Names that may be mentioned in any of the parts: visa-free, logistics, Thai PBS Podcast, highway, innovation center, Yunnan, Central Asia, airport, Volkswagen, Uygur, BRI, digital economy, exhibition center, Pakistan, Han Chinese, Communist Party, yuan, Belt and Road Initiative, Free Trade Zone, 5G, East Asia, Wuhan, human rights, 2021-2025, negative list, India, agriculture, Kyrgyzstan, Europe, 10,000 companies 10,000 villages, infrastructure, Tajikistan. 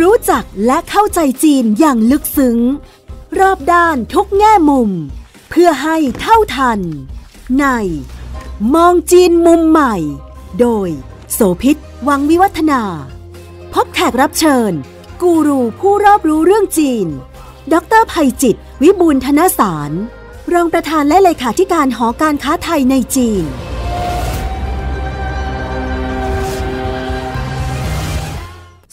รู้จักและเข้าใจจีนอย่างลึกซึ้งรอบด้านทุกแง่มุมเพื่อให้เท่าทันในมองจีนมุมใหม่โดยโสภิต วังวิวัฒนาพบแขกรับเชิญกูรูผู้รอบรู้เรื่องจีนดร.ไพจิตร วิบูลย์ธนสารรองประธานและเลขาธิการหอการค้าไทยในจีน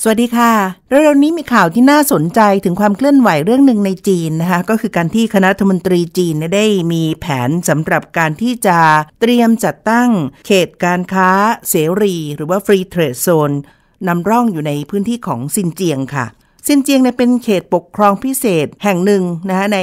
สวัสดีค่ะเร็วๆนี้มีข่าวที่น่าสนใจถึงความเคลื่อนไหวเรื่องหนึ่งในจีนนะคะก็คือการที่คณะรัฐมนตรีจีนได้มีแผนสำหรับการที่จะเตรียมจัดตั้งเขตการค้าเสรีหรือว่า Free Trade Zone นำร่องอยู่ในพื้นที่ของซินเจียงค่ะซินเจียงเป็นเขตปกครองพิเศษแห่งหนึ่งนะคะใน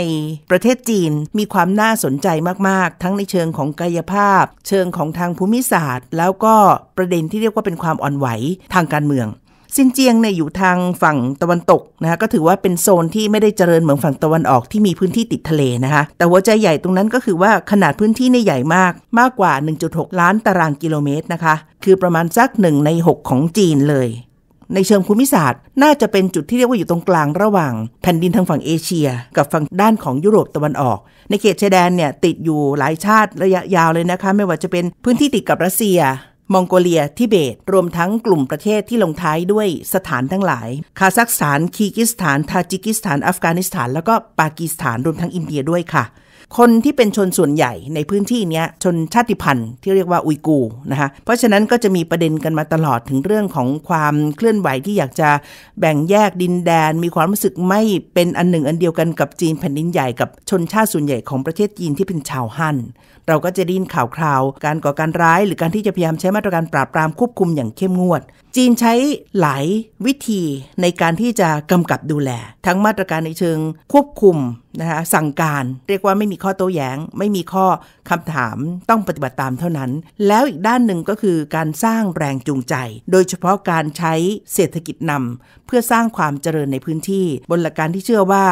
ประเทศจีนมีความน่าสนใจมากๆทั้งในเชิงของกายภาพเชิงของทางภูมิศาสตร์แล้วก็ประเด็นที่เรียกว่าเป็นความอ่อนไหวทางการเมืองซินเจียงอยู่ทางฝั่งตะวันตกนะคะก็ถือว่าเป็นโซนที่ไม่ได้เจริญเหมือนฝั่งตะวันออกที่มีพื้นที่ติดทะเลนะคะแต่หัวใจใหญ่ตรงนั้นก็คือว่าขนาดพื้นที่ใหญ่มากกว่า 1.6 ล้านตารางกิโลเมตรนะคะคือประมาณสัก1ใน6ของจีนเลยในเชิงภูมิศาสตร์น่าจะเป็นจุดที่เรียกว่าอยู่ตรงกลางระหว่างแผ่นดินทางฝั่งเอเชียกับฝั่งด้านของยุโรปตะวันออกในเขตชายแดนติดอยู่หลายชาติระยะยาวเลยนะคะไม่ว่าจะเป็นพื้นที่ติดกับรัสเซียมองโกเลียทิเบตรวมทั้งกลุ่มประเทศที่ลงท้ายด้วยสถานทั้งหลายคาซัคสถานคีร์กิสถานทาจิกิสถานอัฟกานิสถานแล้วก็ปากีสถานรวมทั้งอินเดียด้วยค่ะคนที่เป็นชนส่วนใหญ่ในพื้นที่นี้ชนชาติพันธุ์ที่เรียกว่าอุยกูร์นะคะเพราะฉะนั้นก็จะมีประเด็นกันมาตลอดถึงเรื่องของความเคลื่อนไหวที่อยากจะแบ่งแยกดินแดนมีความรู้สึกไม่เป็นอันหนึ่งอันเดียวกันกับจีนแผ่นดินใหญ่กับชนชาติส่วนใหญ่ของประเทศจีนที่เป็นชาวฮั่นเราก็จะได้ยินข่าวคราวการก่อการร้ายหรือการที่จะพยายามใช้มาตรการปราบปรามควบคุมอย่างเข้มงวดจีนใช้หลายวิธีในการที่จะกำกับดูแลทั้งมาตรการในเชิงควบคุมนะคะสั่งการเรียกว่าไม่มีข้อโต้แย้งไม่มีข้อคำถามต้องปฏิบัติตามเท่านั้นแล้วอีกด้านหนึ่งก็คือการสร้างแรงจูงใจโดยเฉพาะการใช้เศรษฐกิจนำเพื่อสร้างความเจริญในพื้นที่บนหลักการที่เชื่อว่า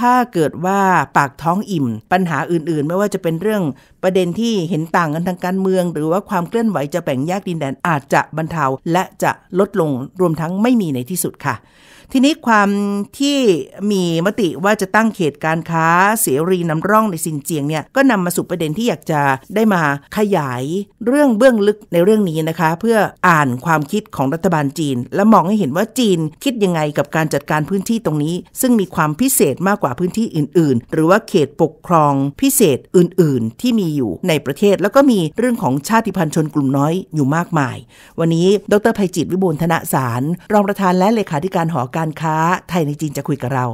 ถ้าเกิดว่าปากท้องอิ่มปัญหาอื่นๆไม่ว่าจะเป็นเรื่องประเด็นที่เห็นต่างกันทางการเมืองหรือว่าความเคลื่อนไหวจะแบ่งแยกดินแดนอาจจะบรรเทาและจะลดลงรวมทั้งไม่มีในที่สุดค่ะทีนี้ความที่มีมติว่าจะตั้งเขตการค้าเสรีนำร่องในซินเจียงก็นำมาสู่ประเด็นที่อยากจะได้มาขยายเรื่องเบื้องลึกในเรื่องนี้นะคะเพื่ออ่านความคิดของรัฐบาลจีนและมองให้เห็นว่าจีนคิดยังไงกับการจัดการพื้นที่ตรงนี้ซึ่งมีความพิเศษมากกว่าพื้นที่อื่นๆหรือว่าเขตปกครองพิเศษอื่นๆที่มีอยู่ในประเทศแล้วก็มีเรื่องของชาติพันธุ์ชนกลุ่มน้อยอยู่มากมายวันนี้ดร.ไพจิตร วิบูลย์ธนสารรองประธานและเลขาธิการหอการค้าไทยในจีนจะคุยกับเรา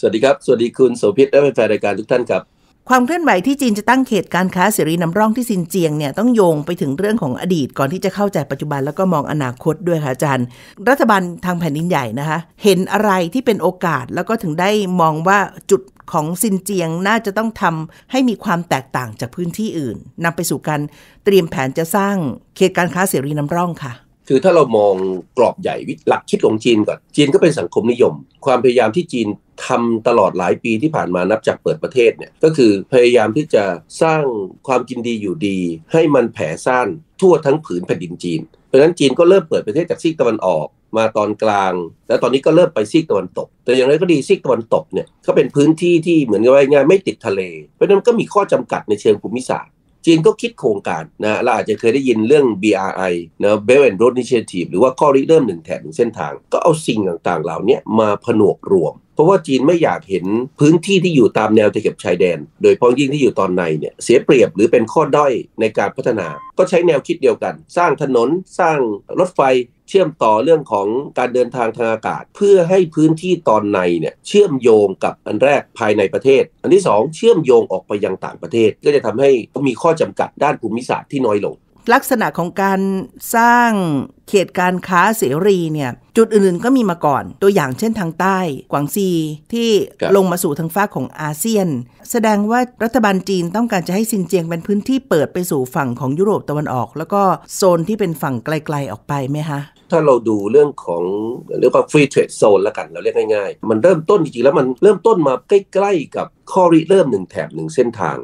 สวัสดีครับสวัสดีคุณโสภิตและแฟนรายการทุกท่านครับความเคลื่อนไหวที่จีนจะตั้งเขตการค้าเสรีนำร่องที่ซินเจียงต้องโยงไปถึงเรื่องของอดีตก่อนที่จะเข้าใจปัจจุบันแล้วก็มองอนาคตด้วยค่ะอาจารย์รัฐบาลทางแผ่นดินใหญ่นะคะเห็นอะไรที่เป็นโอกาสแล้วก็ถึงได้มองว่าจุดของซินเจียงน่าจะต้องทำให้มีความแตกต่างจากพื้นที่อื่นนำไปสู่การเตรียมแผนจะสร้างเขตการค้าเสรีนำร่องค่ะคือถ้าเรามองกรอบใหญ่หลักคิดของจีนก่อนจีนก็เป็นสังคมนิยมความพยายามที่จีนทำตลอดหลายปีที่ผ่านมานับจากเปิดประเทศก็คือพยายามที่จะสร้างความกินดีอยู่ดีให้มันแผ่ซ่านทั่วทั้งผืนแผ่นดินจีนเพราะฉะนั้นจีนก็เริ่มเปิดประเทศจากซีกตะวันออกมาตอนกลางและตอนนี้ก็เริ่มไปซีกตะวันตกแต่อย่างไรก็ดีซีกตะวันตกก็เป็นพื้นที่ที่เหมือนกับว่าง่ายไม่ติดทะเลเพราะฉะนั้นก็มีข้อจำกัดในเชิงภูมิศาสตร์จีนก็คิดโครงการเราอาจจะเคยได้ยินเรื่อง BRI Belt and Road Initiative หรือว่าข้อริเริ่มหนึ่งแถบหนึ่งเส้นทางก็เอาสิ่งต่างๆเหล่านี้มาผนวกรวมเพราะว่าจีนไม่อยากเห็นพื้นที่ที่อยู่ตามแนวตะเข็บชายแดนโดยเฉพาะยิ่งที่อยู่ตอนในเสียเปรียบหรือเป็นข้อด้อยในการพัฒนาก็ใช้แนวคิดเดียวกันสร้างถนนสร้างรถไฟเชื่อมต่อเรื่องของการเดินทางทางอากาศเพื่อให้พื้นที่ตอนในเชื่อมโยงกับอันแรกภายในประเทศอันที่2เชื่อมโยงออกไปยังต่างประเทศก็จะทำให้มีข้อจำกัดด้านภูมิศาสตร์ที่น้อยลงลักษณะของการสร้างเขตการค้าเสรีจุดอื่นๆก็มีมาก่อนตัวอย่างเช่นทางใต้กวางซีที่ลงมาสู่ทางฝั่งของอาเซียนแสดงว่ารัฐบาลจีนต้องการจะให้ซินเจียงเป็นพื้นที่เปิดไปสู่ฝั่งของยุโรปตะวันออกแล้วก็โซนที่เป็นฝั่งไกลๆออกไปไหมคะถ้าเราดูเรื่องของเรียกว่า free trade zone ละกันเราเรียกง่ายๆมันเริ่มต้นจริงๆแล้วมันเริ่มต้นมาใกล้ๆกับข้อริเริ่มหนึ่งแถบหนึ่งเส้นทาง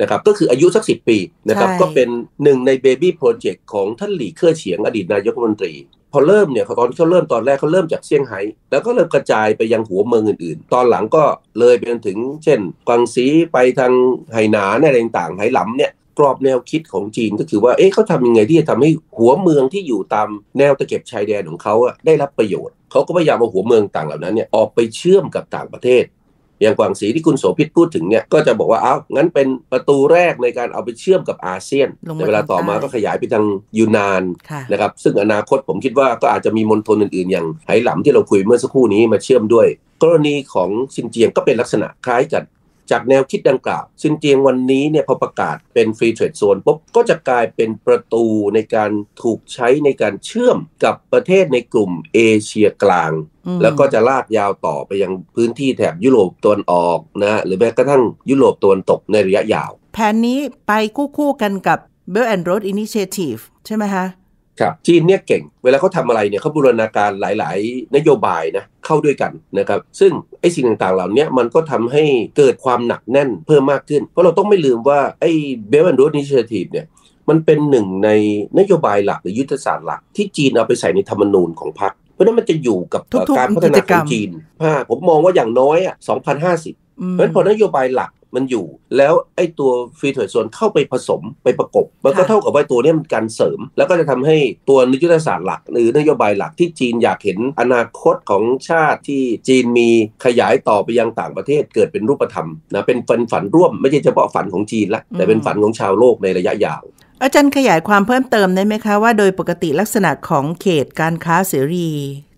นะครับก็คืออายุสัก10 ปีนะครับก็เป็นหนึ่งในเบบี้โปรเจกต์ของท่านหลี่เค่อเฉียงอดีตนายกรัฐมนตรีพอเริ่มเนี่ยตอนที่เขาเริ่มตอนแรกเขาเริ่มจากเซี่ยงไฮ้แล้วก็เริ่มกระจายไปยังหัวเมืองอื่นๆตอนหลังก็เลยไปจนถึงเช่นกวางซีไปทางไหหนานอะไรต่างๆไหหลำเนี่ยกรอบแนวคิดของจีนก็คือว่าเขาทำยังไงที่จะทำให้หัวเมืองที่อยู่ตามแนวตะเข็บชายแดนของเขาได้รับประโยชน์เขาก็พยายามเอาหัวเมืองต่างเหล่านั้นเนี่ยออกไปเชื่อมกับต่างประเทศอย่างกวางซีที่คุณโสภิตพูดถึงเนี่ยก็จะบอกว่างั้นเป็นประตูแรกในการเอาไปเชื่อมกับอาเซียนในเวลาต่อมาก็ขยายไปทางยูนานนะครับซึ่งอนาคตผมคิดว่าก็อาจจะมีมณฑลอื่นๆอย่างไหหลำที่เราคุยเมื่อสักครู่นี้มาเชื่อมด้วยกรณีของซินเจียงก็เป็นลักษณะคล้ายกันจากแนวคิดดังกล่าวซินเจียงวันนี้เนี่ยพอประกาศเป็นฟรีเทรดโซนปุ๊บก็จะกลายเป็นประตูในการถูกใช้ในการเชื่อมกับประเทศในกลุ่มเอเชียกลางแล้วก็จะลากยาวต่อไปยังพื้นที่แถบยุโรปตะวันออกนะหรือแม้กระทั่งยุโรปตะวันตกในระยะยาวแผนนี้ไปคู่กันกับ Belt and Road Initiative ใช่ไหมคะครับจีนเนี่ยเก่งเวลาเขาทำอะไรเนี่ยเขาบูรณาการหลายๆนโยบายนะเข้าด้วยกันนะครับซึ่งไอ้สิ่งต่างๆเหล่านี้มันก็ทำให้เกิดความหนักแน่นเพิ่มมากขึ้นเพราะเราต้องไม่ลืมว่าไอ้ Belt and Road Initiative เนี่ยมันเป็นหนึ่งในนโยบายหลักหรือยุทธศาสตร์หลักที่จีนเอาไปใส่ในธรรมนูญของพรรคเพราะนั้นมันจะอยู่กับการพัฒนาของจีนผมมองว่าอย่างน้อย2050เพราะฉะนั้นพอนโยบายหลักมันอยู่แล้วไอ้ตัวฟรีเทรดโซนเข้าไปผสมไปประกบมันก็เท่ากับว่าตัวนี้มันการเสริมแล้วก็จะทำให้ตัวยุทธศาสตร์หลักหรือนโยบายหลักที่จีนอยากเห็นอนาคตของชาติที่จีนมีขยายต่อไปยังต่างประเทศเกิดเป็นรูปธรรมนะเป็นฝันร่วมไม่ใช่เฉพาะฝันของจีนละแต่เป็นฝันของชาวโลกในระยะยาวอาจารย์ขยายความเพิ่มเติมได้ไหมคะว่าโดยปกติลักษณะของเขตการค้าเสรี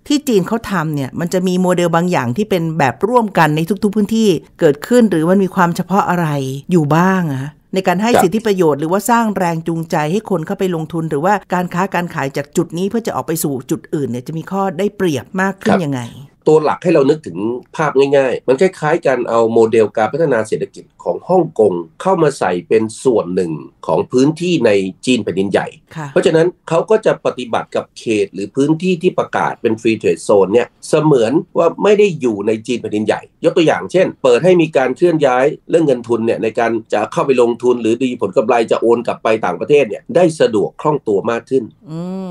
ที่จีนเขาทำเนี่ยมันจะมีโมเดลบางอย่างที่เป็นแบบร่วมกันในทุกๆพื้นที่เกิดขึ้นหรือมันมีความเฉพาะอะไรอยู่บ้างอะในการให้สิทธิประโยชน์หรือว่าสร้างแรงจูงใจให้คนเข้าไปลงทุนหรือว่าการค้าการขายจากจุดนี้เพื่อจะออกไปสู่จุดอื่นเนี่ยจะมีข้อได้เปรียบมากขึ้นยังไงตัวหลักให้เรานึกถึงภาพง่ายๆมันคล้ายๆกันเอาโมเดลการพัฒนาเศรษฐกิจของฮ่องกงเข้ามาใส่เป็นส่วนหนึ่งของพื้นที่ในจีนแผ่นดินใหญ่เพราะฉะนั้นเขาก็จะปฏิบัติกับเขตหรือพื้นที่ที่ประกาศเป็นฟรีเทรดโซนเนี่ยเสมือนว่าไม่ได้อยู่ในจีนแผ่นดินใหญ่ยกตัวอย่างเช่นเปิดให้มีการเคลื่อนย้ายเรื่องเงินทุนเนี่ยในการจะเข้าไปลงทุนหรือดีผลกำไรจะโอนกลับไปต่างประเทศเนี่ยได้สะดวกคล่องตัวมากขึ้น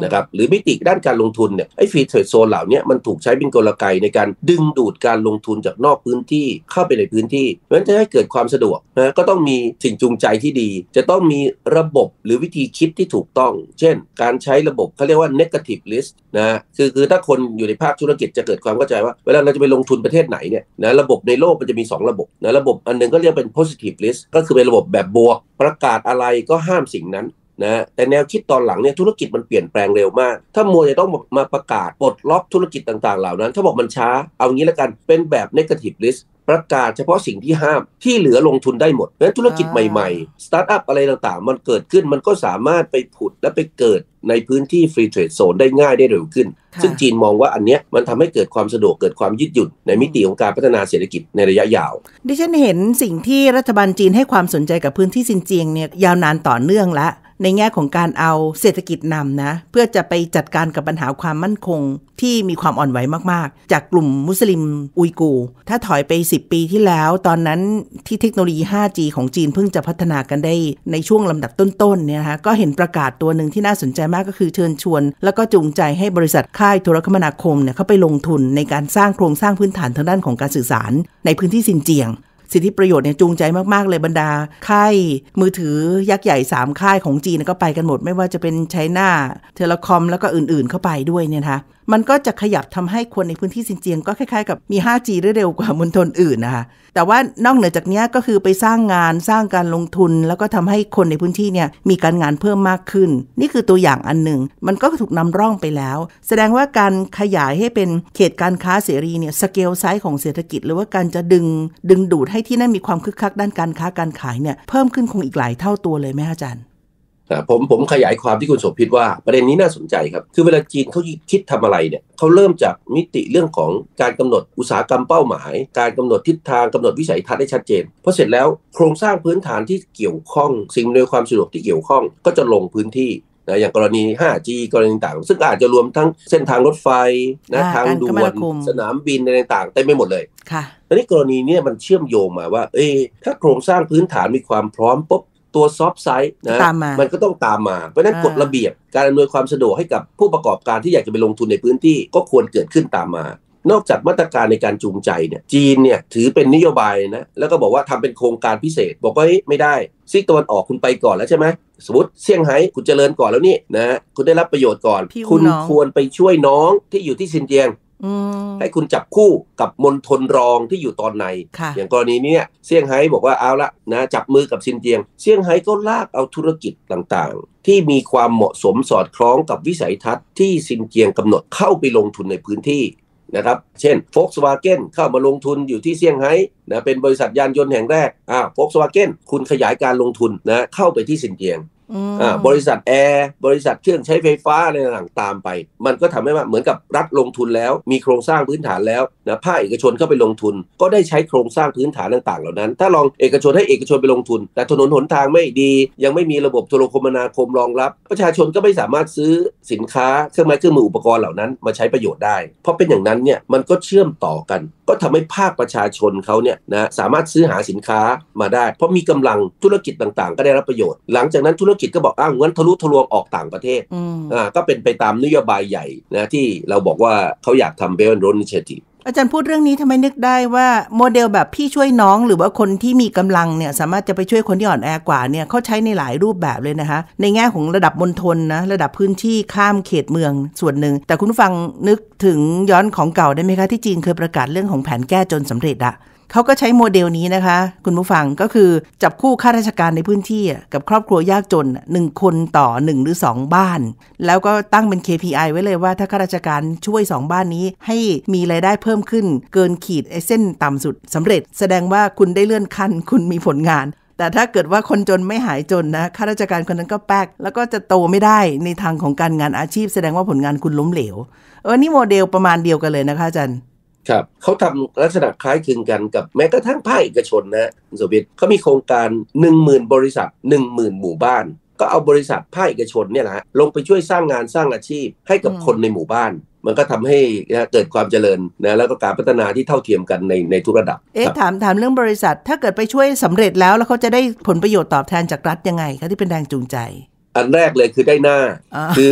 นะครับหรือมิติด้านการลงทุนเนี่ยไอ้ฟรีเทรดโซนเหล่านี้มันถูกใช้เป็นกลไกในการดึงดูดการลงทุนจากนอกพื้นที่เข้าไปในพื้นที่เพราะฉะนั้นจะให้เกิดความสะดวกนะก็ต้องมีสิ่งจูงใจที่ดีจะต้องมีระบบหรือวิธีคิดที่ถูกต้องเช่นการใช้ระบบเขาเรียกว่า negative list นะคือถ้าคนอยู่ในภาคธุรกิจจะเกิดความเข้าใจว่าเวลาเราจะไปลงทุนประเทศไหนเนี่ยนะระบบในโลกมันจะมี2ระบบนะระบบอันนึงก็เรียกเป็น positive list ก็คือเป็นระบบแบบบวกประกาศอะไรก็ห้ามสิ่งนั้นนะแต่แนวคิดตอนหลังเนี่ยธุรกิจมันเปลี่ยนแปลงเร็วมากถ้ามัวจะต้องมาประกาศปลดล็อกธุรกิจต่างๆเหล่านั้นถ้าบอกมันช้าเอางี้ละกันเป็นแบบ negative list ประกาศเฉพาะสิ่งที่ห้ามที่เหลือลงทุนได้หมดงั้นธุรกิจใหม่ๆสตาร์ทอัพอะไรต่างๆมันเกิดขึ้นมันก็สามารถไปผุดและไปเกิดในพื้นที่ฟรีเทรดโซนได้ง่ายได้เร็วขึ้นซึ่งจีนมองว่าอันเนี้ยมันทำให้เกิดความสะดวกเกิดความยืดหยุ่นในมิติของการพัฒนาเศรษฐกิจในระยะยาวดิฉันเห็นสิ่งที่รัฐบาลจีนให้ความสนใจกับพื้นที่ซินเจียงเนี่ยยาวนานต่อเนื่องละในแง่ของการเอาเศรษฐกิจนำนะเพื่อจะไปจัดการกับปัญหาความมั่นคงที่มีความอ่อนไหวมากๆจากกลุ่มมุสลิมอุยกูร์ถ้าถอยไป10 ปีที่แล้วตอนนั้นที่เทคโนโลยี 5G ของจีนเพิ่งจะพัฒนากันได้ในช่วงลำดับต้นๆเนี่ยนะคะก็เห็นประกาศตัวหนึ่งที่น่าสนใจมากก็คือเชิญชวนแล้วก็จูงใจให้บริษัทค่ายโทรคมนาคมเนี่ยเข้าไปลงทุนในการสร้างโครงสร้างพื้นฐานทางด้านของการสื่อสารในพื้นที่ซินเจียงสิทธิประโยชน์เนี่ยจูงใจมากๆเลยบรรดาค่ายมือถือยักษ์ใหญ่3ค่ายของจีนก็ไปกันหมดไม่ว่าจะเป็นไชน่าเทเลคอมแล้วก็อื่นๆเข้าไปด้วยเนี่ยนะคะมันก็จะขยับทำให้คนในพื้นที่ซินเจียงก็คล้ายๆกับมี 5G เร็วกว่ามณฑลอื่นนะคะแต่ว่านอกเหนือจากนี้ก็คือไปสร้างงานสร้างการลงทุนแล้วก็ทำให้คนในพื้นที่เนี่ยมีการงานเพิ่มมากขึ้นนี่คือตัวอย่างอันหนึ่งมันก็ถูกนำร่องไปแล้วแสดงว่าการขยายให้เป็นเขตการค้าเสรีเนี่ยสเกลไซส์ของเศรษฐกิจหรือว่าการจะดึงดูดให้ที่นั่นมีความคึกคักด้านการค้าการขายเนี่ยเพิ่มขึ้นคงอีกหลายเท่าตัวเลยไหมอาจารย์ผมขยายความที่คุณโสภิตว่าประเด็นนี้น่าสนใจครับคือเวลาจีนเขาคิดทำอะไรเนี่ยเขาเริ่มจากมิติเรื่องของการกำหนดอุตสาหกรรมเป้าหมายการกำหนดทิศทางกำหนดวิสัยทัศน์ได้ชัดเจนพอเสร็จแล้วโครงสร้างพื้นฐานที่เกี่ยวข้องสิ่งอำนวยความสะดวกที่เกี่ยวข้องก็จะลงพื้นที่ นะอย่างกรณี 5G กรณีต่างซึ่งอาจจะรวมทั้งเส้นทางรถไฟนะทางด่วนสนามบินอะไรต่างเต็มไปหมดเลยค่ะอันนี้กรณีนี้มันเชื่อมโยงมาว่าถ้าโครงสร้างพื้นฐานมีความพร้อมปุ๊บตัวซอฟต์ไซส์นะมันก็ต้องตามมาเพราะนั้นกฎระเบียบการอำนวยความสะดวกให้กับผู้ประกอบการที่อยากจะไปลงทุนในพื้นที่ก็ควรเกิดขึ้นตามมานอกจากมาตรการในการจูงใจเนี่ยจีนเนี่ยถือเป็นนโยบายนะแล้วก็บอกว่าทำเป็นโครงการพิเศษบอกว่าไม่ได้ซีกตะวันออกคุณไปก่อนแล้วใช่ไหมสมมติเซี่ยงไฮ้คุณเจริญก่อนแล้วนี่นะคุณได้รับประโยชน์ก่อนคุณควรไปช่วยน้องที่อยู่ที่ซินเจียงให้คุณจับคู่กับมณฑลรองที่อยู่ตอนในอย่างกรณีนี้เซี่ยงไฮ้บอกว่าเอาละนะจับมือกับซินเจียงเซี่ยงไฮ้ก็ลากเอาธุรกิจต่างๆที่มีความเหมาะสมสอดคล้องกับวิสัยทัศน์ที่ซินเจียงกำหนดเข้าไปลงทุนในพื้นที่นะครับเช่น Volkswagen เข้ามาลงทุนอยู่ที่เซี่ยงไฮ้นะเป็นบริษัทยานยนต์แห่งแรกVolkswagen คุณขยายการลงทุนนะเข้าไปที่ซินเจียงบริษัทแอร์บริษัทเครื่องใช้ไฟฟ้าอะไรต่างๆตามไปมันก็ทำให้ว่าเหมือนกับรัฐลงทุนแล้วมีโครงสร้างพื้นฐานแล้วนะภาคเอกชนเข้าไปลงทุนก็ได้ใช้โครงสร้างพื้นฐานต่างๆเหล่านั้นถ้าลองเอกชนให้เอกชนไปลงทุนแต่ถนนหนทางไม่ดียังไม่มีระบบโทรคมนาคมรองรับประชาชนก็ไม่สามารถซื้อสินค้าเครื่องไม้เครื่องมืออุปกรณ์เหล่านั้นมาใช้ประโยชน์ได้เพราะเป็นอย่างนั้นเนี่ยมันก็เชื่อมต่อกันก็ทำให้ภาคประชาชนเขาเนี่ยนะสามารถซื้อหาสินค้ามาได้เพราะมีกำลังธุรกิจต่างๆก็ได้รับประโยชน์หลังจากนั้นธุรกิจก็บอกงั้นทะลุทะลวงออกต่างประเทศก็เป็นไปตามนโยบายใหญ่นะที่เราบอกว่าเขาอยากทำ Belt and Road Initiativeอาจารย์พูดเรื่องนี้ทำไมนึกได้ว่าโมเดลแบบพี่ช่วยน้องหรือว่าคนที่มีกำลังเนี่ยสามารถจะไปช่วยคนที่อ่อนแอกว่าเนี่ยเขาใช้ในหลายรูปแบบเลยนะคะในแง่ของระดับมณฑลนะระดับพื้นที่ข้ามเขตเมืองส่วนหนึ่งแต่คุณผู้ฟังนึกถึงย้อนของเก่าได้ไหมคะที่จีนเคยประกาศเรื่องของแผนแก้จนสำเร็จอะเขาก็ใช้โมเดลนี้นะคะคุณผู้ฟังก็คือจับคู่ข้าราชการในพื้นที่กับครอบครัวยากจน1คนต่อ1หรือ2บ้านแล้วก็ตั้งเป็น KPI ไว้เลยว่าถ้าข้าราชการช่วย2บ้านนี้ให้มีรายได้เพิ่มขึ้นเกินขีดเส้นต่ำสุดสำเร็จแสดงว่าคุณได้เลื่อนขั้นคุณมีผลงานแต่ถ้าเกิดว่าคนจนไม่หายจนนะข้าราชการคนนั้นก็แป๊กแล้วก็จะโตไม่ได้ในทางของการงานอาชีพแสดงว่าผลงานคุณล้มเหลวนี่โมเดลประมาณเดียวกันเลยนะคะอาจารย์ครับเขาทำลักษณะคล้ายคลึงกันกับแม้กระทั่งภาคเอกชนนะคุณสมบิตเขามีโครงการ 10,000 บริษัท 10,000 หมู่บ้านก็เอาบริษัทภาคเอกชนเนี่ยนะลงไปช่วยสร้างงานสร้างอาชีพให้กับคนในหมู่บ้านมันก็ทำให้เกิดความเจริญนะแล้วก็การพัฒนาที่เท่าเทียมกันในทุกระดับถามเรื่องบริษัทถ้าเกิดไปช่วยสำเร็จแล้วเขาจะได้ผลประโยชน์ตอบแทนจากรัฐยังไงคะที่เป็นแรงจูงใจอันแรกเลยคือได้หน้าคือ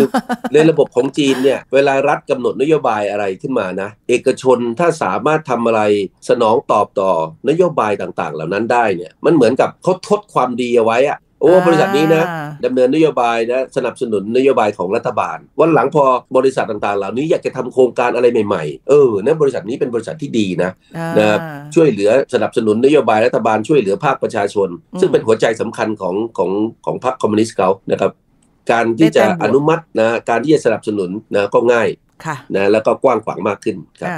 ในระบบของจีนเนี่ยเวลารัฐกำหนดนโยบายอะไรขึ้นมานะเอกชนถ้าสามารถทำอะไรสนองตอบต่อนโยบายต่างๆเหล่านั้นได้เนี่ยมันเหมือนกับเขาทดความดีเอาไว้อะโอ้บริษัทนี้นะดำเนินนโยบายนะสนับสนุนนโยบายของรัฐบาลวันหลังพอบริษัทต่างๆเหล่านี้อยากจะทำโครงการอะไรใหม่ๆนะบริษัทนี้เป็นบริษัทที่ดีนะช่วยเหลือสนับสนุนนโยบายรัฐบาลช่วยเหลือภาคประชาชนซึ่งเป็นหัวใจสำคัญของพรรคคอมมิวนิสต์เขานะครับการที่จะอนุมัตินะการที่จะสนับสนุนนะก็ง่ายนะแล้วก็กว้างขวางมากขึ้นครับ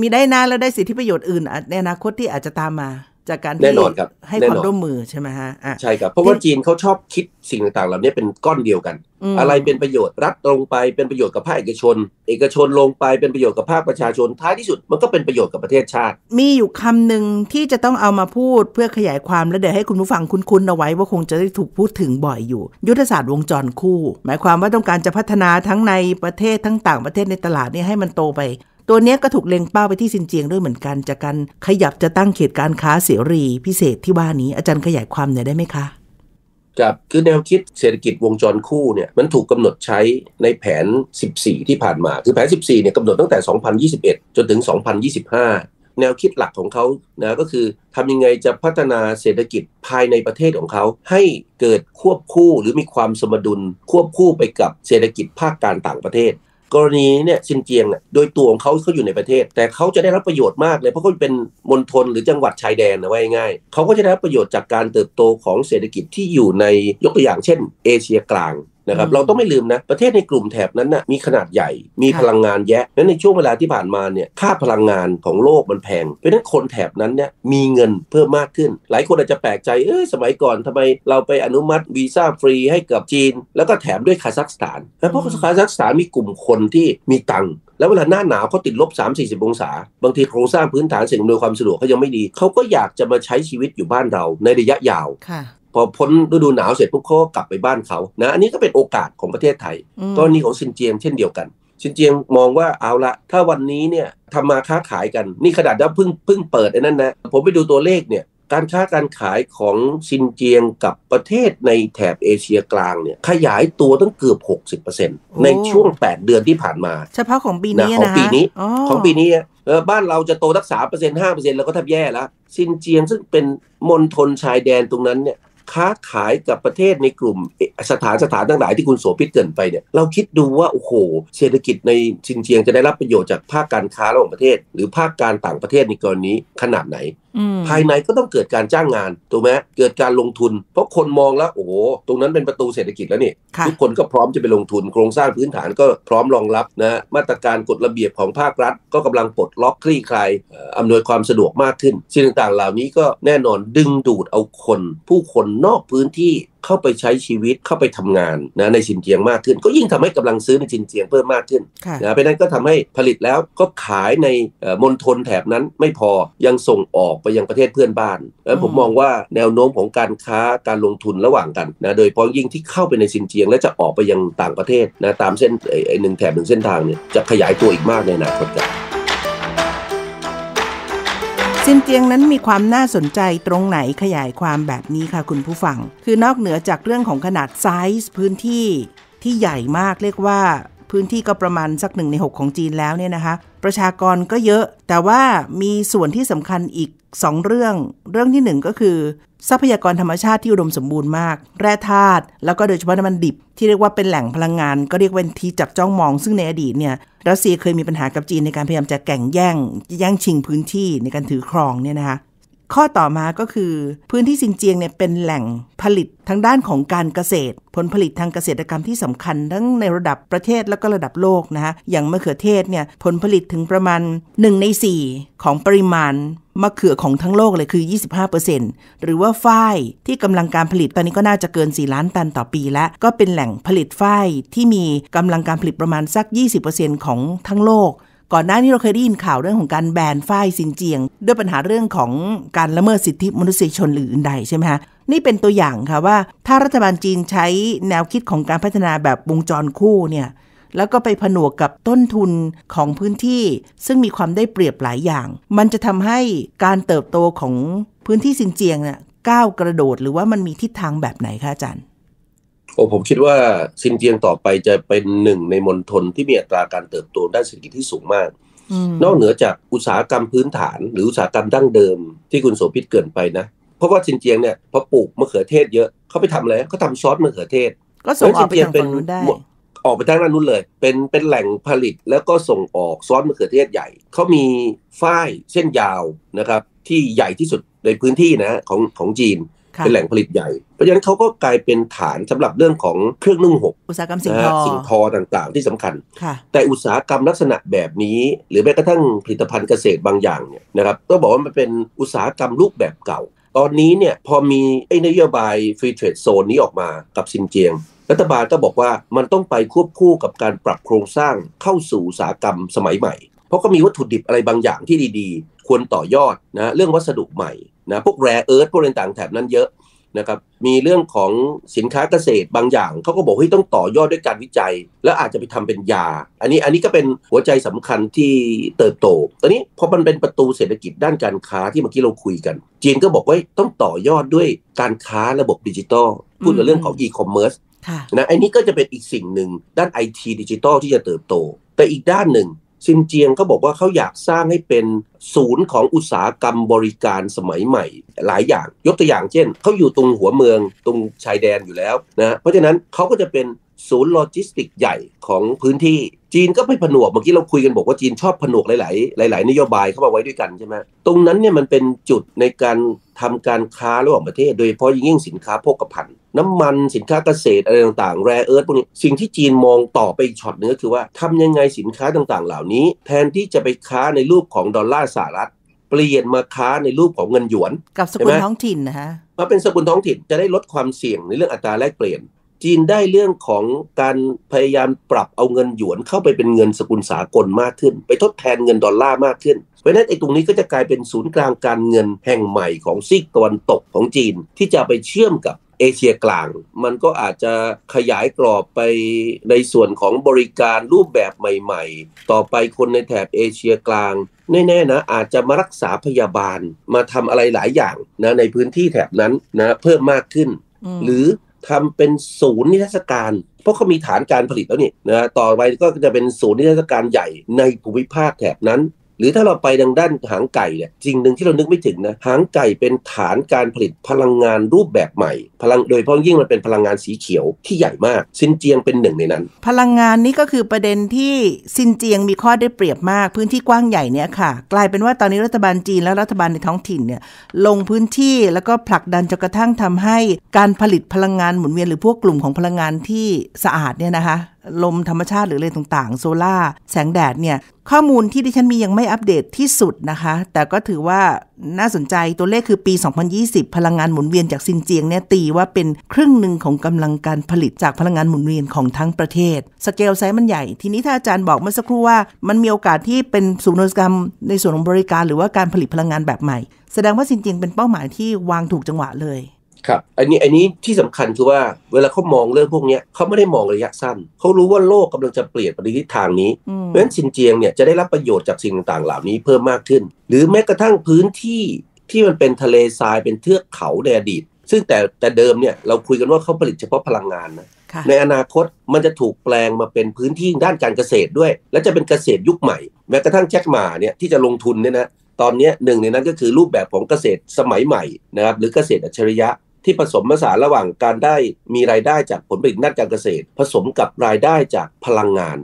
มีได้นะแล้วได้สิทธิประโยชน์อื่นในอนาคตที่อาจจะตามมาจากการที่ให้ความร่วมมือใช่ไหมฮะใช่ครับเพราะว่าจีนเขาชอบคิดสิ่งต่างๆเหล่านี้เป็นก้อนเดียวกันอะไรเป็นประโยชน์รัฐลงไปเป็นประโยชน์กับภาคเอกชนเอกชนลงไปเป็นประโยชน์กับภาคประชาชนท้ายที่สุดมันก็เป็นประโยชน์กับประเทศชาติมีอยู่คำหนึ่งที่จะต้องเอามาพูดเพื่อขยายความและเดี๋ยวให้คุณผู้ฟังคุ้นๆเอาไว้ว่าคงจะได้ถูกพูดถึงบ่อยอยู่ยุทธศาสตร์วงจรคู่หมายความว่าต้องการจะพัฒนาทั้งในประเทศทั้งต่างประเทศในตลาดนี่ให้มันโตไปตัวนี้ก็ถูกเล็งเป้าไปที่ซินเจียงด้วยเหมือนกันจากการขยับจะตั้งเขตการค้าเสรีพิเศษที่ว่านี้อาจารย์ขยายความหน่อยได้ไหมคะครับคือแนวคิดเศรษฐกิจวงจรคู่เนี่ยมันถูกกำหนดใช้ในแผน 14 ที่ผ่านมาคือแผน 14 เนี่ยกำหนดตั้งแต่ 2021 จนถึง 2025 แนวคิดหลักของเขานะก็คือทำยังไงจะพัฒนาเศรษฐกิจภายในประเทศของเขาให้เกิดควบคู่หรือมีความสมดุลควบคู่ไปกับเศรษฐกิจภาคการต่างประเทศกรณีเนี่ยซินเจียงเนี่ยโดยตัวของเขาอยู่ในประเทศแต่เขาจะได้รับประโยชน์มากเลยเพราะเขาเป็นมณฑลหรือจังหวัดชายแดนนะว่าง่ายๆเขาก็จะได้รับประโยชน์จากการเติบโตของเศรษฐกิจที่อยู่ในยกตัวอย่างเช่นเอเชียกลางนะครับเราต้องไม่ลืมนะประเทศในกลุ่มแถบนั้นนะมีขนาดใหญ่มีพลังงานเยอะนั้นในช่วงเวลาที่ผ่านมาเนี่ยค่าพลังงานของโลกมันแพงเพราะฉะนั้นคนแถบนั้นเนี่ยมีเงินเพิ่มมากขึ้นหลายคนอาจจะแปลกใจสมัยก่อนทำไมเราไปอนุมัติวีซ่าฟรีให้กับจีนแล้วก็แถมด้วยคาซัคสถานเพราะคาซัคสถานมีกลุ่มคนที่มีตังค์แล้วเวลาหน้าหนาวเขาติดลบ 30-40 องศาบางทีโครงสร้างพื้นฐานสิ่งอำนวยความสะดวกเขายังไม่ดีเขาก็อยากจะมาใช้ชีวิตอยู่บ้านเราในระยะยาว พอพ้นฤดูหนาวเสร็จปุ๊บเขากลับไปบ้านเขานะอันนี้ก็เป็นโอกาสของประเทศไทยกรณีของซินเจียงเช่นเดียวกันซินเจียงมองว่าเอาละถ้าวันนี้เนี่ยทำมาค้าขายกันนี่ขนาดว่าเพิ่งเปิดไอ้นั่นนะผมไปดูตัวเลขเนี่ยการค้าการขายของซินเจียงกับประเทศในแถบเอเชียกลางเนี่ยขยายตัวตั้งเกือบ 60% ในช่วง8เดือนที่ผ่านมาเฉพาะของปีนี้นะของปีนี้บ้านเราจะโตตั้ง 3% 5% แล้วก็แทบแย่แล้วซินเจียงซึ่งเป็นมณฑลชายแดนตรงนั้นเนี่ยค้าขายกับประเทศในกลุ่มสถานต่างหลายที่คุณโสภิตเกินไปเนี่ยเราคิดดูว่าโอ้โหเศรษฐกิจในซินเจียงจะได้รับประโยชน์จากภาคการค้าระหว่างประเทศหรือภาคการต่างประเทศในกรณีขนาดไหนภายในก็ต้องเกิดการจ้างงานถูกไหมเกิดการลงทุนเพราะคนมองแล้วโอ้โหตรงนั้นเป็นประตูเศรษฐกิจแล้วนี่ทุกคนก็พร้อมจะไปลงทุนโครงสร้างพื้นฐานก็พร้อมรองรับนะมาตรการกฎระเบียบของภาครัฐก็กำลังปลดล็อกคลี่คลายอำนวยความสะดวกมากขึ้นสิ่งต่างๆเหล่านี้ก็แน่นอนดึงดูดเอาคนผู้คนนอกพื้นที่เข้าไปใช้ชีวิตเข้าไปทำงานนะในซินเจียงมากขึ้นก็ยิ่งทำให้กำลังซื้อในซินเจียงเพิ่มมากขึ้นนะเพราะนั้นก็ทำให้ผลิตแล้วก็ขายในมณฑลแถบนั้นไม่พอยังส่งออกไปยังประเทศเพื่อนบ้านแล้วผมมองว่าแนวโน้มของการค้าการลงทุนระหว่างกันนะโดยเฉพาะยิ่งที่เข้าไปในซินเจียงและจะออกไปยังต่างประเทศนะตามเส้น1 แถบ 1เส้นทางเนี่ยจะขยายตัวอีกมากในอนาคตซินเจียงนั้นมีความน่าสนใจตรงไหนขยายความแบบนี้ค่ะคุณผู้ฟังคือนอกเหนือจากเรื่องของขนาดไซส์พื้นที่ที่ใหญ่มากเรียกว่าพื้นที่ก็ประมาณสัก1/6ของจีนแล้วเนี่ยนะคะประชากรก็เยอะแต่ว่ามีส่วนที่สำคัญอีก2เรื่องที่1ก็คือทรัพยากรธรรมชาติที่อุดมสมบูรณ์มากแร่ธาตุแล้วก็โดยเฉพาะน้ำมันดิบที่เรียกว่าเป็นแหล่งพลังงานก็เรียกว่าที่จับจ้องมองซึ่งในอดีตเนี่ยรัสเซียเคยมีปัญหากับจีนในการพยายามจะแย่งชิงพื้นที่ในการถือครองเนี่ยนะคะข้อต่อมาก็คือพื้นที่ซินเจียงเนี่ยเป็นแหล่งผลิตทางด้านของการเกษตรผลผลิตทางเกษตรกรรมที่สำคัญทั้งในระดับประเทศแล้วก็ระดับโลกนะคะอย่างมะเขือเทศเนี่ยผลผลิตถึงประมาณ1/4ของปริมาณมะเขือของทั้งโลกเลยคือ 25% หรือว่าฝ้ายที่กำลังการผลิตตอนนี้ก็น่าจะเกิน4 ล้านตันต่อปีแล้วก็เป็นแหล่งผลิตฝ้ายที่มีกำลังการผลิตประมาณสัก 20% ของทั้งโลกก่อนหน้านี้เราเคยได้ยินข่าวเรื่องของการแบนฝ้ายซินเจียงด้วยปัญหาเรื่องของการละเมิดสิทธิมนุษยชนหรืออื่นใดใช่ไหมคะนี่เป็นตัวอย่างค่ะว่าถ้ารัฐบาลจีนใช้แนวคิดของการพัฒนาแบบวงจรคู่เนี่ยแล้วก็ไปผนวกกับต้นทุนของพื้นที่ซึ่งมีความได้เปรียบหลายอย่างมันจะทำให้การเติบโตของพื้นที่ซินเจียงเนี่ยก้าวกระโดดหรือว่ามันมีทิศทางแบบไหนคะอาจารย์ผมคิดว่าซินเจียงต่อไปจะเป็นหนึ่งในมณฑลที่มีอัตราการเติบโตด้านเศรษฐกิจที่สูงมากนอกเหนือจากอุตสาหกรรมพื้นฐานหรืออุตสาหกรรมดั้งเดิมที่คุณโสภิตเกินไปนะเพราะว่าซินเจียงเนี่ยพอปลูกมะเขือเทศเยอะเขาไปทำอะไรเขาทำซอสมะเขือเทศก็ส่งออกไปทางฝั่งนู้นได้ออกไปทางนั้นนู้นเลยเป็นแหล่งผลิตแล้วก็ส่งออกซอสมะเขือเทศใหญ่เขามีฝ้ายเส้นยาวนะครับที่ใหญ่ที่สุดในพื้นที่นะของจีนเป็นแหล่งผลิตใหญ่เพราะฉะนั้นเขาก็กลายเป็นฐานสำหรับเรื่องของเครื่องนุ่งห่มอุตสาหกรรมสิ่งทอต่างๆที่สำคัญแต่อุตสาหกรรมลักษณะแบบนี้หรือแม้กระทั่งผลิตภัณฑ์เกษตรบางอย่างเนี่ยนะครับต้องบอกว่ามันเป็นอุตสาหกรรมรูปแบบเก่าตอนนี้เนี่ยพอมีนโยบาย Free Trade Zone นี้ออกมากับซินเจียงรัฐบาลก็บอกว่ามันต้องไปควบคู่กับการปรับโครงสร้างเข้าสู่อุตสาหกรรมสมัยใหม่เพราะก็มีวัตถุดิบอะไรบางอย่างที่ดีๆควรต่อยอดนะเรื่องวัสดุใหม่นะพวก Rare Earth พวกอะไรต่างแถบนั้นเยอะนะครับมีเรื่องของสินค้าเกษตรบางอย่างเขาก็บอกว่าต้องต่อยอดด้วยการวิจัยและอาจจะไปทำเป็นยาอันนี้ก็เป็นหัวใจสำคัญที่เติบโตตอนนี้พอมันเป็นประตูเศรษฐกิจด้านการค้าที่เมื่อกี้เราคุยกันจีนก็บอกว่าต้องต่อยอดด้วยการค้าระบบดิจิทัลพูดถึงเรื่องของ e-commerce นะอันนี้ก็จะเป็นอีกสิ่งหนึ่งด้าน IT ดิจิทัลที่จะเติบโตแต่อีกด้านหนึ่งซินเจียงเขาบอกว่าเขาอยากสร้างให้เป็นศูนย์ของอุตสาหกรรมบริการสมัยใหม่หลายอย่างยกตัวอย่างเช่นเขาอยู่ตรงหัวเมืองตรงชายแดนอยู่แล้วนะเพราะฉะนั้นเขาก็จะเป็นศูนย์โลจิสติกใหญ่ของพื้นที่จีนก็ไปผนวกเมื่อกี้เราคุยกันบอกว่าจีนชอบผนวกหลายนโยบายเข้ามาไว้ด้วยกันใช่ไหมตรงนั้นเนี่ยมันเป็นจุดในการทำการค้าระหว่างประเทศโดยเฉพาะยิ่งสินค้าโภคภัณฑ์น้ำมันสินค้าเกษตรอะไรต่างๆแร่เอิร์ธพวกนี้สิ่งที่จีนมองต่อไปอีกช็อตนึงก็คือว่าทำยังไงสินค้าต่างๆเหล่านี้แทนที่จะไปค้าในรูปของดอลลาร์สหรัฐเปลี่ยนมาค้าในรูปของเงินหยวนกับสกุลท้องถิ่นนะฮะมาเป็นสกุลท้องถิ่นจะได้ลดความเสี่ยงในเรื่องอัตราแลกเปลี่ยนจีนได้เรื่องของการพยายามปรับเอาเงินหยวนเข้าไปเป็นเงินสกุลสากลมากขึ้นไปทดแทนเงินดอลลาร์มากขึ้นเพราะฉะนั้นไอ้ตรงนี้ก็จะกลายเป็นศูนย์กลางการเงินแห่งใหม่ของซีกตะวันตกของจีนที่จะไปเชื่อมกับ เอเชียกลางมันก็อาจจะขยายกรอบไปในส่วนของบริการรูปแบบใหม่ๆต่อไปคนในแถบเอเชียกลางแน่ๆนะอาจจะมารักษาพยาบาลมาทำอะไรหลายอย่างนะในพื้นที่แถบนั้นนะเพิ่มมากขึ้นหรือทำเป็นศูนย์นิทรรศการเพราะเขามีฐานการผลิตแล้วนี่นะต่อไปก็จะเป็นศูนย์นิทรรศการใหญ่ในภูมิภาคแถบนั้นหรือถ้าเราไปดังด้านหางไก่เนี่ยจริงหนึ่งที่เรานึกไม่ถึงนะหางไก่เป็นฐานการผลิตพลังงานรูปแบบใหม่พลังโดยเฉพาะยิ่งมันเป็นพลังงานสีเขียวที่ใหญ่มากซินเจียงเป็นหนึ่งในนั้นพลังงานนี้ก็คือประเด็นที่ซินเจียงมีข้อได้เปรียบมากพื้นที่กว้างใหญ่เนี่ยค่ะกลายเป็นว่าตอนนี้รัฐบาลจีนและรัฐบาลในท้องถิ่นเนี่ยลงพื้นที่แล้วก็ผลักดันจนกระทั่งทำให้การผลิตพลังงานหมุนเวียนหรือพวกกลุ่มของพลังงานที่สะอาดเนี่ยนะคะลมธรรมชาติหรืออะไรต่างๆโซล่าแสงแดดเนี่ยข้อมูลที่ดิฉันมียังไม่อัปเดตที่สุดนะคะแต่ก็ถือว่าน่าสนใจตัวเลขคือปี2020พลังงานหมุนเวียนจากซินเจียงเนี่ยตีว่าเป็นครึ่งหนึ่งของกำลังการผลิตจากพลังงานหมุนเวียนของทั้งประเทศสเกลไซส์มันใหญ่ทีนี้ถ้าอาจารย์บอกเมื่อสักครู่ว่ามันมีโอกาสที่เป็นศูนย์นวัตกรรมในส่วนของบริการหรือว่าการผลิตพลังงานแบบใหม่แสดงว่าซินเจียงเป็นเป้าหมายที่วางถูกจังหวะเลยครับอันนี้ที่สำคัญคือว่าเวลาเขามองเรื่องพวกนี้เขาไม่ได้มองระยะสั้นเขารู้ว่าโลกกำลังจะเปลี่ยนไปในทิศทางนี้เพราะฉะนั้นซินเจียงเนี่ยจะได้รับประโยชน์จากสิ่งต่างๆเหล่านี้เพิ่มมากขึ้นหรือแม้กระทั่งพื้นที่ที่มันเป็นทะเลทรายเป็นเทือกเขาในอดีตซึ่งแต่เดิมเนี่ยเราคุยกันว่าเขาผลิตเฉพาะพลังงานนะในอนาคตมันจะถูกแปลงมาเป็นพื้นที่ด้านการเกษตรด้วยและจะเป็นเกษตรยุคใหม่แม้กระทั่งแจ็คหม่าเนี่ยที่จะลงทุนเนี่ยนะตอนนี้หนึ่งในนั้นก็คือรูปแบบของเกษตรสมัยใหม่นะครับหรือเกษตรอัจฉริยะที่ผสมผสานระหว่างการได้มีรายได้จากผลผลิตด้านการเกษตรผสมกับรายได้จากพลังงาน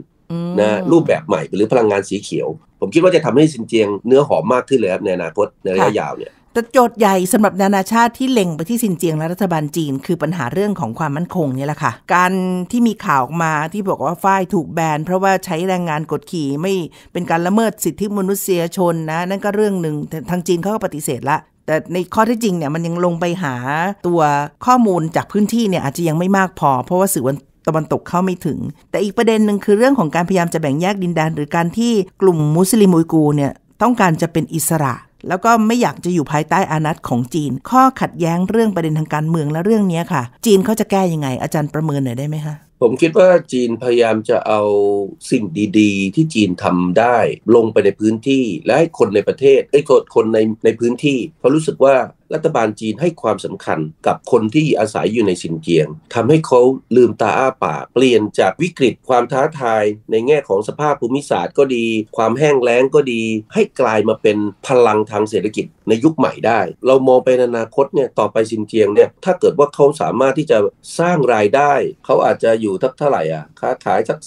นะรูปแบบใหม่หรือพลังงานสีเขียวผมคิดว่าจะทำให้ซินเจียงเนื้อหอมมากขึ้นเลยครับในอนาคตในระยะยาวเนี่ยแต่โจทย์ใหญ่สำหรับนานาชาติที่เล็งไปที่ซินเจียงและรัฐบาลจีนคือปัญหาเรื่องของความมั่นคงนี่แหละค่ะการที่มีข่าวออกมาที่บอกว่าฝ้ายถูกแบนเพราะว่าใช้แรงงานกดขี่ไม่เป็นการละเมิดสิทธิมนุษยชนนะนั่นก็เรื่องนึงทางจีนเขาก็ปฏิเสธละแต่ในข้อที่จริงเนี่ยมันยังลงไปหาตัวข้อมูลจากพื้นที่เนี่ยอาจจะยังไม่มากพอเพราะว่าสื่อตะวันตกเข้าไม่ถึงแต่อีกประเด็นหนึ่งคือเรื่องของการพยายามจะแบ่งแยกดินแดนหรือการที่กลุ่มมุสลิมอุยกูร์เนี่ยต้องการจะเป็นอิสระแล้วก็ไม่อยากจะอยู่ภายใต้อานัตของจีนข้อขัดแย้งเรื่องประเด็นทางการเมืองและเรื่องนี้ค่ะจีนเขาจะแก้ยังไงอาจารย์ประเมินหน่อยได้ไหมคะผมคิดว่าจีนพยายามจะเอาสิ่งดีๆที่จีนทำได้ลงไปในพื้นที่และให้คนในประเทศคนในพื้นที่เพราะรู้สึกว่ารัฐบาลจีนให้ความสำคัญกับคนที่อาศัยอยู่ในซินเจียงทำให้เขาลืมตาอ้าปากเปลี่ยนจากวิกฤตความท้าทายในแง่ของสภาพภูมิศาสตร์ก็ดีความแห้งแล้งก็ดีให้กลายมาเป็นพลังทางเศรษฐกิจในยุคใหม่ได้เรามองไปในอนาคตเนี่ยต่อไปซินเจียงเนี่ยถ้าเกิดว่าเขาสามารถที่จะสร้างรายได้เขาอาจจะอยู่ทักเท่าไหร่อ่ะค้าขายสัก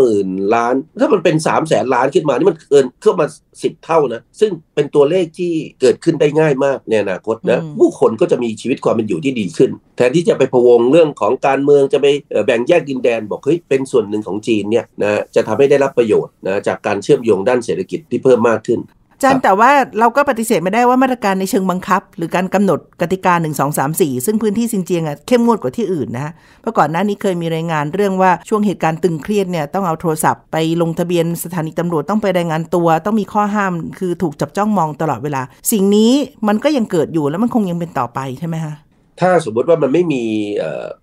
30,000 ล้านถ้ามันเป็น 300,000 ล้านขึ้นมานี่มันเกินเข้ามา10 เท่านะซึ่งเป็นตัวเลขที่เกิดขึ้นได้ง่ายมากในอนาคตนะผู้คนก็จะมีชีวิตความเป็นอยู่ที่ดีขึ้นแทนที่จะไปพะวงเรื่องของการเมืองจะไปแบ่งแยกดินแดนบอกเฮ้ยเป็นส่วนหนึ่งของจีนเนี่ยนะจะทำให้ได้รับประโยชน์นะจากการเชื่อมโยงด้านเศรษฐกิจที่เพิ่มมากขึ้นอาจารย์แต่ว่าเราก็ปฏิเสธไม่ได้ว่ามาตรการในเชิงบังคับหรือการกำหนดกติกา 1, 2, 3, 4 ซึ่งพื้นที่ซินเจียงเข้มงวดกว่าที่อื่นนะเพราะก่อนหน้านี้เคยมีรายงานเรื่องว่าช่วงเหตุการณ์ตึงเครียดเนี่ยต้องเอาโทรศัพท์ไปลงทะเบียนสถานีตำรวจต้องไปรายงานตัวต้องมีข้อห้ามคือถูกจับจ้องมองตลอดเวลาสิ่งนี้มันก็ยังเกิดอยู่แล้วมันคงยังเป็นต่อไปใช่ไหมคะถ้าสมมติว่ามันไม่มี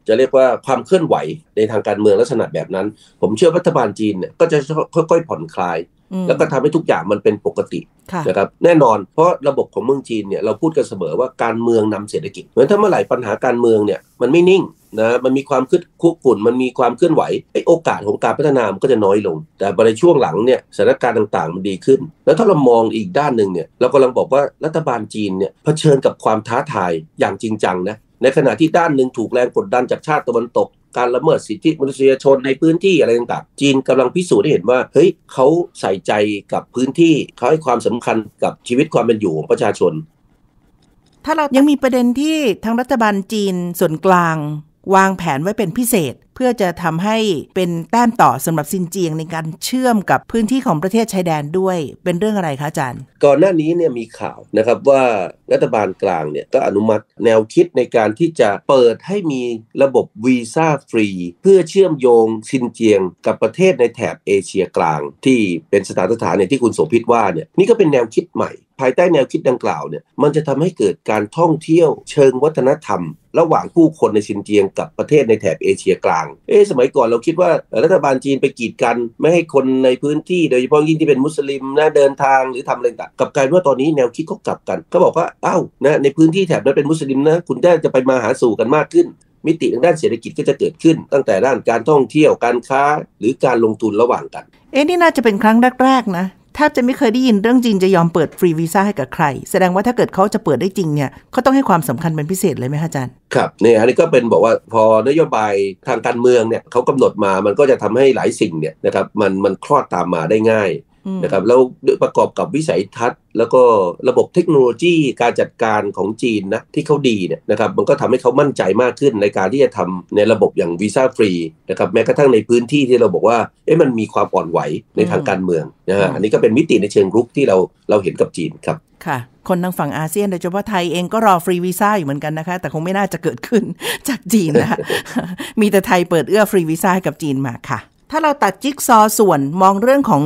จะเรียกว่าความเคลื่อนไหวในทางการเมืองลักษณะแบบนั้นผมเชื่อรัฐบาลจีนเนี่ยก็จะค่อยๆผ่อนคลายแล้วก็ทำให้ทุกอย่างมันเป็นปกตินะครับแน่นอนเพราะระบบของเมืองจีนเนี่ยเราพูดกันเสมอว่าการเมืองนำเศรษฐกิจเหมือนถ้าเมื่อไหร่ปัญหาการเมืองเนี่ยมันไม่นิ่งนะมันมีความคึกคุกกุ่นมันมีความเคลื่อนไหวโอกาสของการพัฒนามันก็จะน้อยลงแต่ในช่วงหลังเนี่ยสถานการณ์ต่างๆมันดีขึ้นแล้วถ้าเรามองอีกด้านหนึ่งเนี่ยเรากำลังบอกว่ารัฐบาลจีนเนี่ยเผชิญกับความท้าทายอย่างจริงจังนะในขณะที่ด้านนึงถูกแรงกดดันจากชาติตะวันตกการละเมิดสิทธิมนุษยชนในพื้นที่อะไรต่างๆจีนกำลังพิสูจน์ได้เห็นว่าเฮ้ยเขาใส่ใจกับพื้นที่เขาให้ความสำคัญกับชีวิตความเป็นอยู่ของประชาชนถ้าเรายังมีประเด็นที่ทางรัฐบาลจีนส่วนกลางวางแผนไว้เป็นพิเศษ เพื่อจะทำให้เป็นแต้มต่อสำหรับซินเจียงในการเชื่อมกับพื้นที่ของประเทศชายแดนด้วยเป็นเรื่องอะไรคะอาจารย์ก่อนหน้านี้เนี่ยมีข่าวนะครับว่ารัฐบาลกลางเนี่ยก็อนุมัติแนวคิดในการที่จะเปิดให้มีระบบวีซ่าฟรีเพื่อเชื่อมโยงซินเจียงกับประเทศในแถบเอเชียกลางที่เป็นสถานเนี่ยที่คุณโสภิตว่าเนี่ยนี่ก็เป็นแนวคิดใหม่ภายใต้แนวคิดดังกล่าวเนี่ยมันจะทำให้เกิดการท่องเที่ยวเชิงวัฒนธรรมระหว่างผู้คนในซินเจียงกับประเทศในแถบเอเชียกลางสมัยก่อนเราคิดว่ารัฐบาลจีนไปกีดกันไม่ให้คนในพื้นที่โดยเฉพาะยิ่งที่เป็นมุสลิมนะเดินทางหรือทำอะไรต่างกับการว่าตอนนี้แนวคิดก็กลับกันก็บอกว่าอ้าวนะในพื้นที่แถบนั้นเป็นมุสลิมนะคุณได้จะไปมาหาสู่กันมากขึ้นมิติทางด้านเศรษฐกิจก็จะเกิดขึ้นตั้งแต่ด้านการท่องเที่ยวการค้าหรือการลงทุนระหว่างกันนี่น่าจะเป็นครั้งแรกๆนะแทบจะไม่เคยได้ยินเรื่องจีนจะยอมเปิดฟรีวีซ่าให้กับใครแสดงว่าถ้าเกิดเขาจะเปิดได้จริงเนี่ยเขาต้องให้ความสำคัญเป็นพิเศษเลยไหมคะอาจารย์ครับเนี่ยอันนี้ก็เป็นบอกว่าพอนโยบายทางการเมืองเนี่ยเขากำหนดมามันก็จะทำให้หลายสิ่งเนี่ยนะครับมันคลอดตามมาได้ง่ายนะครับแล้วประกอบกับวิสัยทัศน์แล้วก็ระบบเทคโนโลยีการจัดการของจีนนะที่เขาดีเนี่ยนะครับมันก็ทำให้เขามั่นใจมากขึ้นในการที่จะทำในระบบอย่างวีซ่าฟรีนะครับแม้กระทั่งในพื้นที่ที่เราบอกว่ามันมีความอ่อนไหวในทางการเมืองนะฮะอันนี้ก็เป็นมิติในเชิงรุกที่เราเห็นกับจีนครับค่ะคนทางฝั่งอาเซียนโดยเฉพาะไทยเองก็รอฟรีวีซ่าอยู่เหมือนกันนะคะแต่คงไม่น่าจะเกิดขึ้นจากจีนนะคะ มีแต่ไทยเปิดเอื้อฟรีวีซ่ากับจีนมาค่ะถ้าเราตัดจิ๊กซอส่วนมองเรื่องของ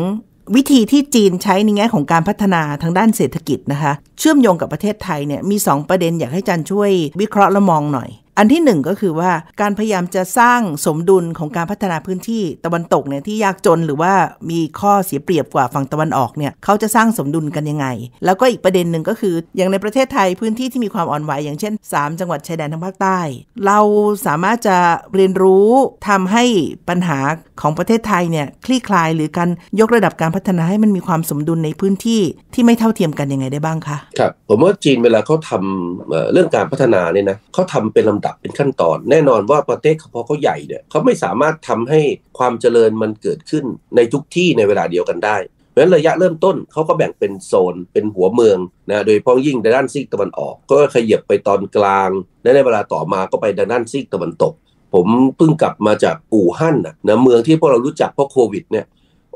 วิธีที่จีนใช้ในแง่ของการพัฒนาทางด้านเศรษฐกิจนะคะเชื่อมโยงกับประเทศไทยเนี่ยมี2ประเด็นอยากให้อาจารย์ช่วยวิเคราะห์และมองหน่อยอันที่1ก็คือว่าการพยายามจะสร้างสมดุลของการพัฒนาพื้นที่ตะวันตกเนี่ยที่ยากจนหรือว่ามีข้อเสียเปรียบกว่าฝั่งตะวันออกเนี่ยเขาจะสร้างสมดุลกันยังไงแล้วก็อีกประเด็นนึงก็คืออย่างในประเทศไทยพื้นที่ที่มีความอ่อนไหวอย่างเช่น3จังหวัดชายแดนทางภาคใต้เราสามารถจะเรียนรู้ทำให้ปัญหาของประเทศไทยเนี่ยคลี่คลายหรือการยกระดับการพัฒนาให้มันมีความสมดุลในพื้นที่ที่ไม่เท่าเทียมกันยังไงได้บ้างคะครับผมว่าจีนเวลาเขาทำเรื่องการพัฒนาเนี่ยนะเขาทำเป็นลำดับเป็นขั้นตอนแน่นอนว่าประเทศเขาใหญ่เนี่ยเขาไม่สามารถทำให้ความเจริญมันเกิดขึ้นในทุกที่ในเวลาเดียวกันได้เพราะฉะนั้นระยะเริ่มต้นเขาก็แบ่งเป็นโซนเป็นหัวเมืองนะโดยเฉพาะยิ่งในด้านซีกตะวันออกก็ขยับไปตอนกลางและในเวลาต่อมาก็ไปด้านซีกตะวันตกผมเพิ่งกลับมาจากอู่ฮั่นนะเมืองที่พวกเรารู้จักเพราะโควิดเนี่ย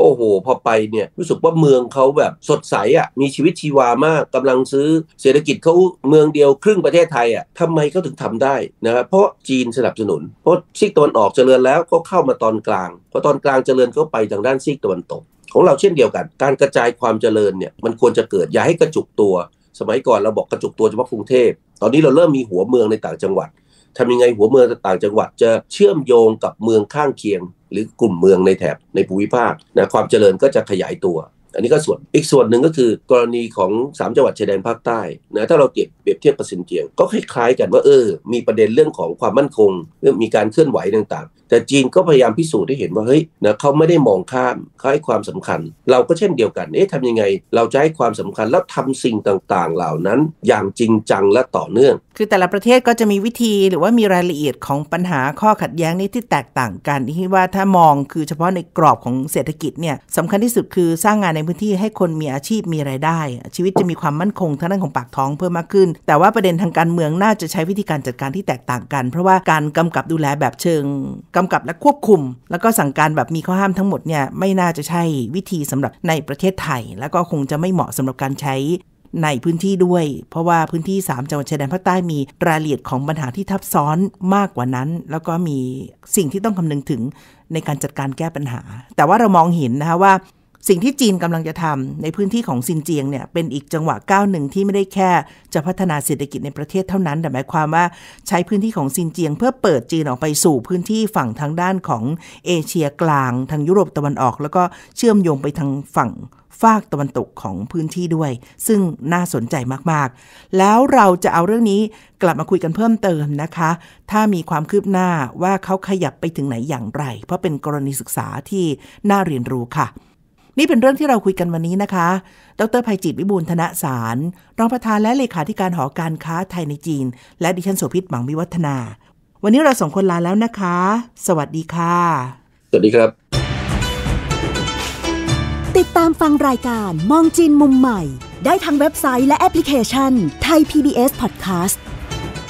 โอ้โหพอไปเนี่ยรู้สึกว่าเมืองเขาแบบสดใสอ่ะมีชีวิตชีวามากกำลังซื้อเศรษฐกิจเขาเมืองเดียวครึ่งประเทศไทยอ่ะทำไมเขาถึงทำได้นะครับเพราะจีนสนับสนุนเพราะซีกตะวันออกเจริญแล้วก็เข้ามาตอนกลางพอตอนกลางเจริญก็ไปทางด้านซีกตะวันตกของเราเช่นเดียวกันการกระจายความเจริญเนี่ยมันควรจะเกิดอย่าให้กระจุกตัวสมัยก่อนเราบอกกระจุกตัวเฉพาะกรุงเทพตอนนี้เราเริ่มมีหัวเมืองในต่างจังหวัดทำยังไงหัวเมืองต่างจังหวัดจะเชื่อมโยงกับเมืองข้างเคียงหรือกลุ่มเมืองในแถบในภูมิภาคนะความเจริญก็จะขยายตัวอันนี้ก็ส่วนอีกส่วนหนึ่งก็คือกรณีของ3จังหวัดชายแดนภาคใต้นะถ้าเราเปรียบเทียบกับซินเจียงก็คล้ายๆกันว่ามีประเด็นเรื่องของความมั่นคงเรื่องมีการเคลื่อนไหวต่างๆแต่จีนก็พยายามพิสูจน์ให้เห็นว่านะเขาไม่ได้มองข้ามเขาให้ความสำคัญเราก็เช่นเดียวกันทำยังไงเราจะให้ความสำคัญแล้วทำสิ่งต่างๆเหล่านั้นอย่างจริงจังและต่อเนื่องคือแต่ละประเทศก็จะมีวิธีหรือว่ามีรายละเอียดของปัญหาข้อขัดแย้งนี้ที่แตกต่างกันที่ว่าถ้ามองคือเฉพาะในกรอบของเศรษฐกิจเนี่ยสำคัญที่สุดคือสร้างงานในพื้นที่ให้คนมีอาชีพมีรายได้ชีวิตจะมีความมั่นคงทางด้านของปากท้องเพิ่มมากขึ้นแต่ว่าประเด็นทางการเมืองน่าจะใช้วิธีการจัดการที่แตกต่างกันเพราะว่าการกำกับดูแลแบบเชิงกำกับและควบคุมแล้วก็สั่งการแบบมีข้อห้ามทั้งหมดเนี่ยไม่น่าจะใช่วิธีสำหรับในประเทศไทยแล้วก็คงจะไม่เหมาะสำหรับการใช้ในพื้นที่ด้วยเพราะว่าพื้นที่3จังหวัดชายแดนภาคใต้มีรายละเอียดของปัญหาที่ทับซ้อนมากกว่านั้นแล้วก็มีสิ่งที่ต้องคำนึงถึงในการจัดการแก้ปัญหาแต่ว่าเรามองเห็นนะคะว่าสิ่งที่จีนกำลังจะทำในพื้นที่ของซินเจียงเนี่ยเป็นอีกจังหวะก้าวหนึ่งที่ไม่ได้แค่จะพัฒนาเศรษฐกิจในประเทศเท่านั้นแต่หมายความว่าใช้พื้นที่ของซินเจียงเพื่อเปิดจีนออกไปสู่พื้นที่ฝั่งทางด้านของเอเชียกลางทางยุโรปตะวันออกแล้วก็เชื่อมโยงไปทางฝั่งภาคตะวันตกของพื้นที่ด้วยซึ่งน่าสนใจมากๆแล้วเราจะเอาเรื่องนี้กลับมาคุยกันเพิ่มเติมนะคะถ้ามีความคืบหน้าว่าเขาขยับไปถึงไหนอย่างไรเพราะเป็นกรณีศึกษาที่น่าเรียนรู้ค่ะนี่เป็นเรื่องที่เราคุยกันวันนี้นะคะดร.ไพจิตร วิบูลย์ธนสารรองประธานและเลขาธิการหอการค้าไทยในจีนและดิฉันโสภิตหมังวิวัฒนาวันนี้เราสองคนลาแล้วนะคะสวัสดีค่ะสวัสดีครับติดตามฟังรายการมองจีนมุมใหม่ได้ทางเว็บไซต์และแอปพลิเคชัน Thai PBS Podcast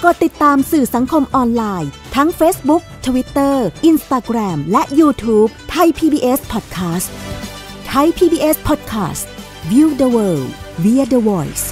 กดติดตามสื่อสังคมออนไลน์ทั้ง Facebook, Twitter, Instagram และ YouTube Thai PBS Podcast Thai PBS Podcast View the World via the Voice